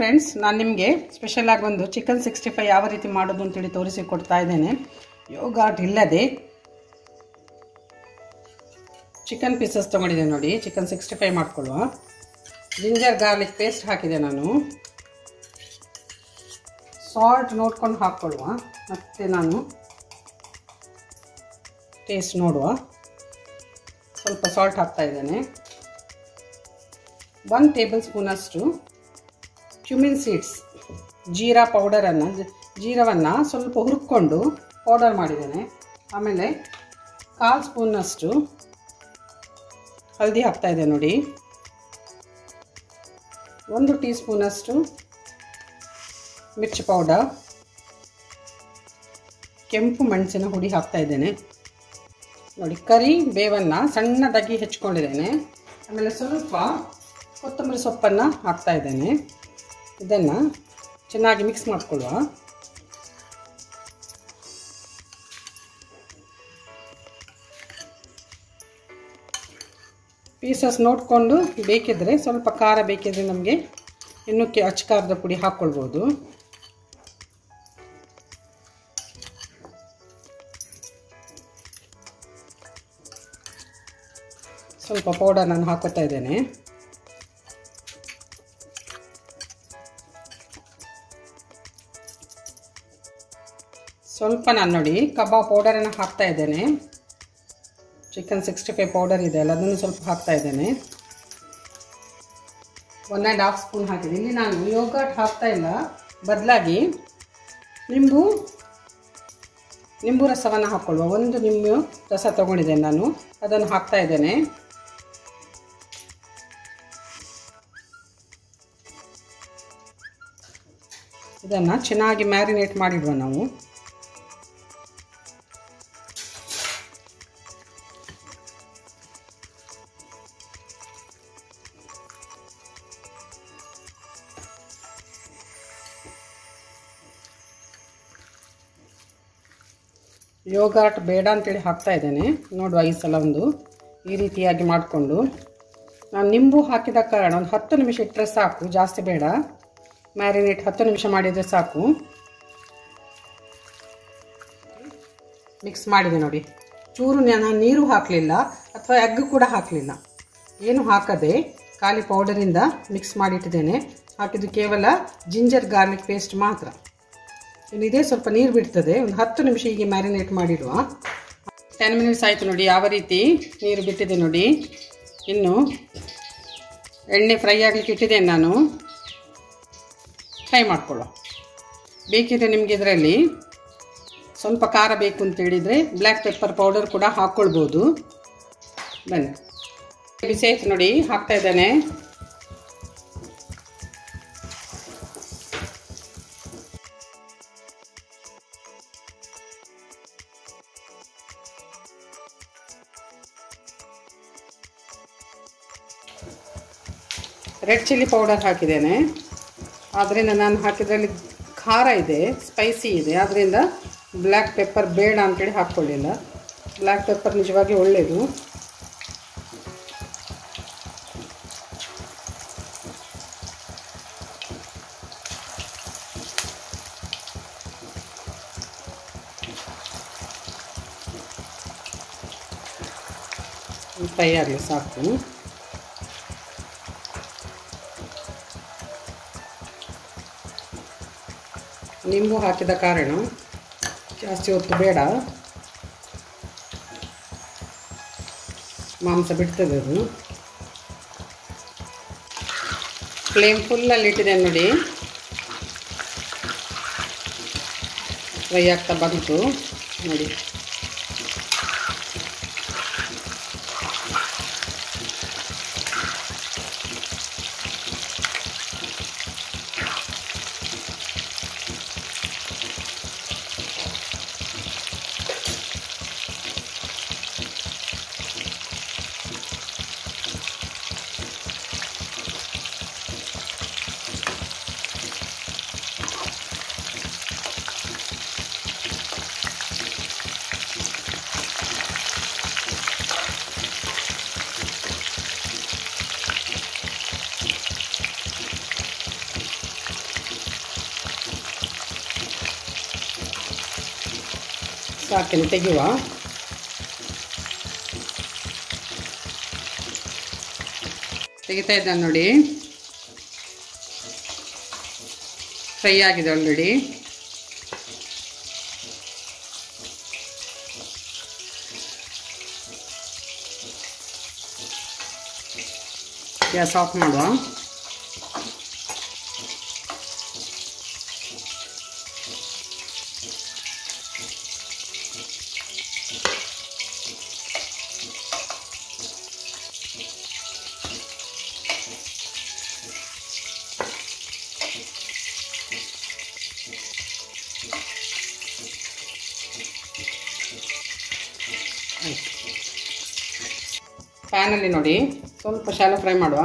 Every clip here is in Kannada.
ಫ್ರೆಂಡ್ಸ್, ನಾನು ನಿಮಗೆ ಸ್ಪೆಷಲ್ ಆಗಿ ಒಂದು ಚಿಕನ್ 65 ಯಾವ ರೀತಿ ಮಾಡೋದು ಅಂತ ಹೇಳಿ ತೋರಿಸಿ ಕೊಡ್ತಾ ಇದ್ದೇನೆ. ಯೋಗಾಟ್ ಇಲ್ಲದೆ ಚಿಕನ್ ಪೀಸಸ್ ತಗೊಂಡಿದ್ದೇನೆ. ನೋಡಿ, ಚಿಕನ್ 65 ಮಾಡ್ಕೊಳ್ಳುವ. ಜಿಂಜರ್ ಗಾರ್ಲಿಕ್ ಪೇಸ್ಟ್ ಹಾಕಿದೆ ನಾನು. ಸಾಲ್ಟ್ ನೋಡ್ಕೊಂಡು ಹಾಕ್ಕೊಳ್ಳುವ. ಮತ್ತೆ ನಾನು ಟೇಸ್ಟ್ ನೋಡುವ, ಸ್ವಲ್ಪ ಸಾಲ್ಟ್ ಹಾಕ್ತಾ ಇದ್ದೇನೆ. 1 ಟೇಬಲ್ ಸ್ಪೂನಷ್ಟು ಕ್ಯುಮಿನ್ ಸೀಡ್ಸ್, ಜೀರಾ ಪೌಡರನ್ನು, ಜೀರವನ್ನು ಸ್ವಲ್ಪ ಹುರ್ಕೊಂಡು ಪೌಡರ್ ಮಾಡಿದ್ದೇನೆ. ಆಮೇಲೆ 1/4 ಸ್ಪೂನಷ್ಟು ಹಳದಿ ಹಾಕ್ತಾಯಿದೆ ನೋಡಿ. 1 ಟೀ ಸ್ಪೂನಷ್ಟು ಮಿರ್ಚಿ ಪೌಡರ್, ಕೆಂಪು ಮೆಣಸಿನ ಹುಡಿ ಹಾಕ್ತಾಯಿದ್ದೇನೆ ನೋಡಿ. ಕರಿ ಬೇವನ್ನು ಸಣ್ಣದಾಗಿ ಹೆಚ್ಚಿಕೊಂಡಿದ್ದೇನೆ. ಆಮೇಲೆ ಸ್ವಲ್ಪ ಕೊತ್ತಂಬರಿ ಸೊಪ್ಪನ್ನು ಹಾಕ್ತಾಯಿದ್ದೇನೆ. ಇದನ್ನು ಚೆನ್ನಾಗಿ ಮಿಕ್ಸ್ ಮಾಡಿಕೊಳ್ಳುವ. ಪೀಸಸ್ ನೋಡಿಕೊಂಡು ಬೇಕಿದ್ದರೆ ಸ್ವಲ್ಪ ಖಾರ ಬೇಕಿದ್ರೆ ನಮಗೆ ಇನ್ನೂ ಅಚ್ಚ ಖಾರದ ಪುಡಿ ಹಾಕ್ಕೊಳ್ಬೋದು. ಸ್ವಲ್ಪ ಪೌಡರ್ ನಾನು ಹಾಕೋತಾ ಇದ್ದೇನೆ. ಸ್ವಲ್ಪ ನಾನು ನೋಡಿ ಕಬಾಬ್ ಪೌಡರನ್ನು ಹಾಕ್ತಾ ಇದ್ದೇನೆ. ಚಿಕನ್ 65 ಪೌಡರ್ ಇದೆ ಅಲ್ಲ, ಅದನ್ನು ಸ್ವಲ್ಪ ಹಾಕ್ತಾ ಇದ್ದೇನೆ. 1 1/2 ಸ್ಪೂನ್ ಹಾಕಿದ್ದೀನಿ. ಇಲ್ಲಿ ನಾನು ಯೋಗರ್ಟ್ ಹಾಕ್ತಾ ಇಲ್ಲ, ಬದಲಾಗಿ ನಿಂಬು ರಸವನ್ನು ಹಾಕ್ಕೊಳ್ಳುವ. 1 ನಿಂಬು ರಸ ತೊಗೊಂಡಿದ್ದೇನೆ ನಾನು, ಅದನ್ನು ಹಾಕ್ತಾ ಇದ್ದೇನೆ. ಇದನ್ನು ಚೆನ್ನಾಗಿ ಮ್ಯಾರಿನೇಟ್ ಮಾಡಿಡುವ ನಾವು. ಯೋಗಾಟ್ ಬೇಡ ಅಂತೇಳಿ ಹಾಕ್ತಾ ಇದ್ದೇನೆ. ನೋಡುವ, ಈ ಸಲ ಒಂದು ಈ ರೀತಿಯಾಗಿ ಮಾಡಿಕೊಂಡು ನಾನು ನಿಂಬು ಹಾಕಿದ ಕಾರಣ ಒಂದು 10 ನಿಮಿಷ ಇಟ್ಟರೆ ಸಾಕು, ಜಾಸ್ತಿ ಬೇಡ. ಮ್ಯಾರಿನೇಟ್ 10 ನಿಮಿಷ ಮಾಡಿದರೆ ಸಾಕು. ಮಿಕ್ಸ್ ಮಾಡಿದೆ ನೋಡಿ. ಚೂರು ನಾನು ನೀರು ಹಾಕಲಿಲ್ಲ ಅಥವಾ ಎಗ್ ಕೂಡ ಹಾಕಲಿಲ್ಲ, ಏನು ಹಾಕದೆ ಖಾಲಿ ಪೌಡರಿಂದ ಮಿಕ್ಸ್ ಮಾಡಿಟ್ಟಿದ್ದೇನೆ. ಹಾಕಿದ್ದು ಕೇವಲ ಜಿಂಜರ್ ಗಾರ್ಲಿಕ್ ಪೇಸ್ಟ್ ಮಾತ್ರ. ಇದೇ ಸ್ವಲ್ಪ ನೀರು ಬಿಡ್ತದೆ. ಒಂದು 10 ನಿಮಿಷ ಹೀಗೆ ಮ್ಯಾರಿನೇಟ್ ಮಾಡಿಡುವ. 10 ಮಿನಿಟ್ಸ್ ಆಯಿತು ನೋಡಿ. ಯಾವ ರೀತಿ ನೀರು ಬಿಟ್ಟಿದೆ ನೋಡಿ. ಇನ್ನು ಎಣ್ಣೆ ಫ್ರೈ ಆಗಲಿಕ್ಕೆ ಇಟ್ಟಿದ್ದೇನೆ ನಾನು. ಫ್ರೈ ಮಾಡಿಕೊಳ್ಳೋ. ಬೇಕಿದ್ರೆ ನಿಮಗೆ ಇದರಲ್ಲಿ ಸ್ವಲ್ಪ ಖಾರ ಬೇಕು ಅಂತ ಹೇಳಿದರೆ ಬ್ಲ್ಯಾಕ್ ಪೆಪ್ಪರ್ ಪೌಡರ್ ಕೂಡ ಹಾಕ್ಕೊಳ್ಬೋದು. ಬನ್ನಿ, ಬಿಸಿ ಆಯಿತು ನೋಡಿ, ಹಾಕ್ತಾ ಇದ್ದಾನೆ. ರೆಡ್ ಚಿಲ್ಲಿ ಪೌಡರ್ ಹಾಕಿದ್ದೇನೆ. ಆದ್ದರಿಂದ ನಾನು ಹಾಕಿದ್ರಲ್ಲಿ ಖಾರ ಇದೆ, ಸ್ಪೈಸಿ ಇದೆ, ಆದ್ದರಿಂದ ಬ್ಲ್ಯಾಕ್ ಪೆಪ್ಪರ್ ಬೇಡ ಅಂತೇಳಿ ಹಾಕ್ಕೊಳ್ಳಿಲ್ಲ. ಬ್ಲ್ಯಾಕ್ ಪೆಪ್ಪರ್ ನಿಜವಾಗಿ ಒಳ್ಳೆಯದು. ಫ್ರೈ ಆಗಲಿ ಸಾಕು. ನಿಂಬು ಹಾಕಿದ ಕಾರಣ ಜಾಸ್ತಿ ಹೊತ್ತು ಬೇಡ, ಮಾಂಸ ಬಿಡ್ತದೆ ಅದು. ಫ್ಲೇಮ್ ಫುಲ್ಲಲ್ಲಿ ಇಟ್ಟಿದೆ ನೋಡಿ. ಫ್ರೈ ಆಗ್ತಾ ಬಂತು ನೋಡಿ. ಸಾಕಿನ ತೆಗೆಯುವ. ತೆಗಿತಾ ಇದ್ದಾನೆ ನೋಡಿ, ಫ್ರೈ ಆಗಿದೆ ಆಲ್ರೆಡಿ. ಗ್ಯಾಸ್ ಆಫ್ ಮಾಡುವ. ಪ್ಯಾನಲ್ಲಿ ನೋಡಿ ಸ್ವಲ್ಪ ಶಾಲೋ ಫ್ರೈ ಮಾಡುವ.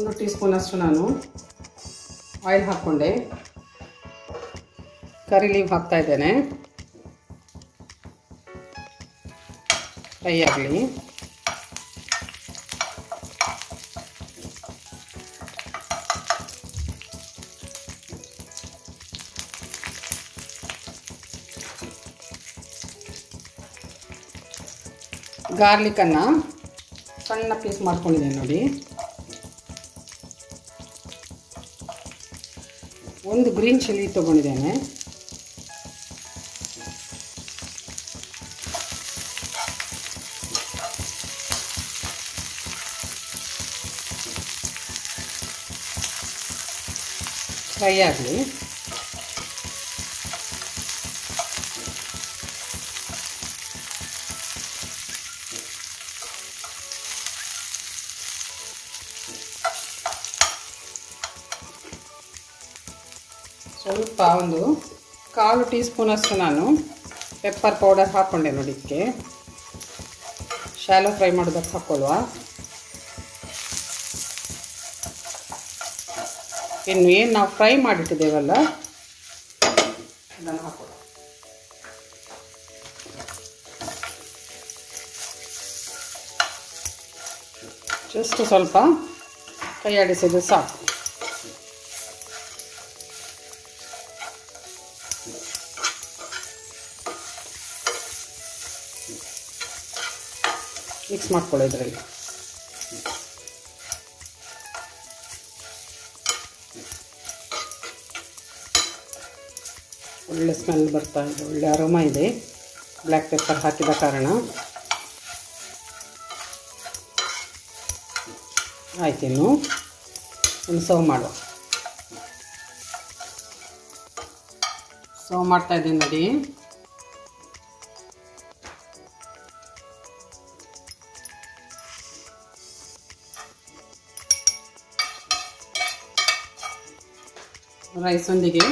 1 ಟೀ ಸ್ಪೂನ್ ಅಷ್ಟು ನಾನು ಆಯಿಲ್ ಹಾಕ್ಕೊಂಡೆ. ಕರಿ ಲೀವ್ ಹಾಕ್ತಾ ಇದ್ದೇನೆ, ಫ್ರೈ ಆಗಲಿ. ಗಾರ್ಲಿಕನ್ನು ಸಣ್ಣ ಪೀಸ್ ಮಾಡ್ಕೊಂಡಿದ್ದೇನೆ ನೋಡಿ. 1 ಗ್ರೀನ್ ಚಿಲ್ಲಿ ತೊಗೊಂಡಿದ್ದೇನೆ. ಫ್ರೈ ಆಗಲಿ. ಸ್ವಲ್ಪ 1/4 ಟೀ ಸ್ಪೂನ್ ಅಷ್ಟು ನಾನು ಪೆಪ್ಪರ್ ಪೌಡರ್ ಹಾಕ್ಕೊಂಡೆ ನೋಡಿ. ಇದಕ್ಕೆ ಶಾಲೋ ಫ್ರೈ ಮಾಡೋದಕ್ಕೆ ಹಾಕ್ಕೊಳ್ಳುವ. ಇನ್ನು ಏನು ನಾವು ಫ್ರೈ ಮಾಡಿಟ್ಟಿದ್ದೇವಲ್ಲ ಅದನ್ನು ಹಾಕೊಳ್ಳುವ. ಜಸ್ಟ್ ಸ್ವಲ್ಪ ಕೈ ಆಡಿಸಿದ್ರೆ ಸಾಕು. ಮಿಕ್ಸ್ ಮಾಡ್ಕೊಳ್ಳಿ ಇದರಲ್ಲಿ. ಒಳ್ಳೆ ಸ್ಮೆಲ್ ಬರ್ತಾ ಇದೆ, ಒಳ್ಳೆ ಅರೋಮಾ ಇದೆ ಬ್ಲ್ಯಾಕ್ ಪೆಪ್ಪರ್ ಹಾಕಿದ ಕಾರಣ. ಆಯ್ತು, ಇನ್ನು ಸರ್ವ್ ಮಾಡುವ. ಸರ್ವ್ ಮಾಡ್ತಾ ಇದ್ದೀನಿ ನೋಡಿ. ರೈಸೊಂದಿಗೆ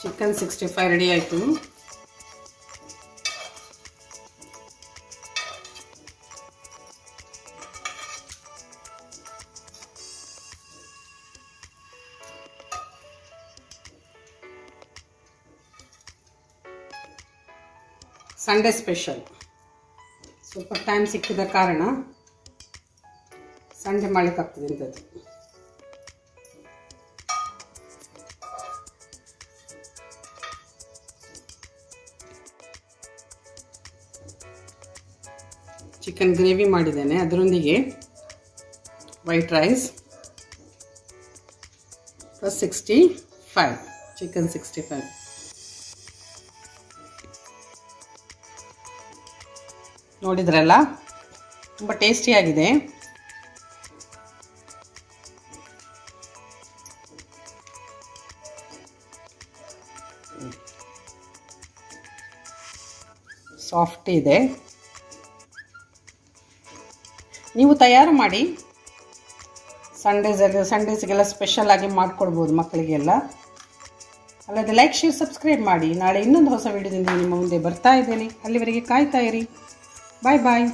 ಚಿಕನ್ 65 ರೆಡಿ ಆಯಿತು. ಸಂಡೇ ಸ್ಪೆಷಲ್, ಸ್ವಲ್ಪ ಟೈಮ್ ಸಿಕ್ಕಿದ ಕಾರಣ ಸಂಡೇ ಮಾಡಲಿಕ್ಕಾಗ್ತದೆ ಅಂತದ್ದು. ಚಿಕನ್ ಗ್ರೇವಿ ಮಾಡಿದ್ದೇನೆ, ಅದರೊಂದಿಗೆ ವೈಟ್ ರೈಸ್ ಪ್ಲಸ್ 65 ಚಿಕನ್ 65. ನೋಡಿದ್ರಲ್ಲ, ತುಂಬ ಟೇಸ್ಟಿಯಾಗಿದೆ. ಸಾಫ್ಟ್ ಇದೆ. ನೀವು ತಯಾರು ಮಾಡಿ ಸಂಡೇಸ್ಗೆಲ್ಲ ಸ್ಪೆಷಲಾಗಿ ಮಾಡಿಕೊಡ್ಬೋದು ಮಕ್ಕಳಿಗೆಲ್ಲ. ಅಲ್ಲದೆ ಲೈಕ್, ಶೇರ್, ಸಬ್ಸ್ಕ್ರೈಬ್ ಮಾಡಿ. ನಾಳೆ ಇನ್ನೊಂದು ಹೊಸ ವಿಡಿಯೋದಿಂದ ನಿಮ್ಮ ಮುಂದೆ ಬರ್ತಾ ಇದ್ದೀನಿ. ಅಲ್ಲಿವರೆಗೆ ಕಾಯ್ತಾ ಇರಿ. ಬಾಯ್ ಬಾಯ್.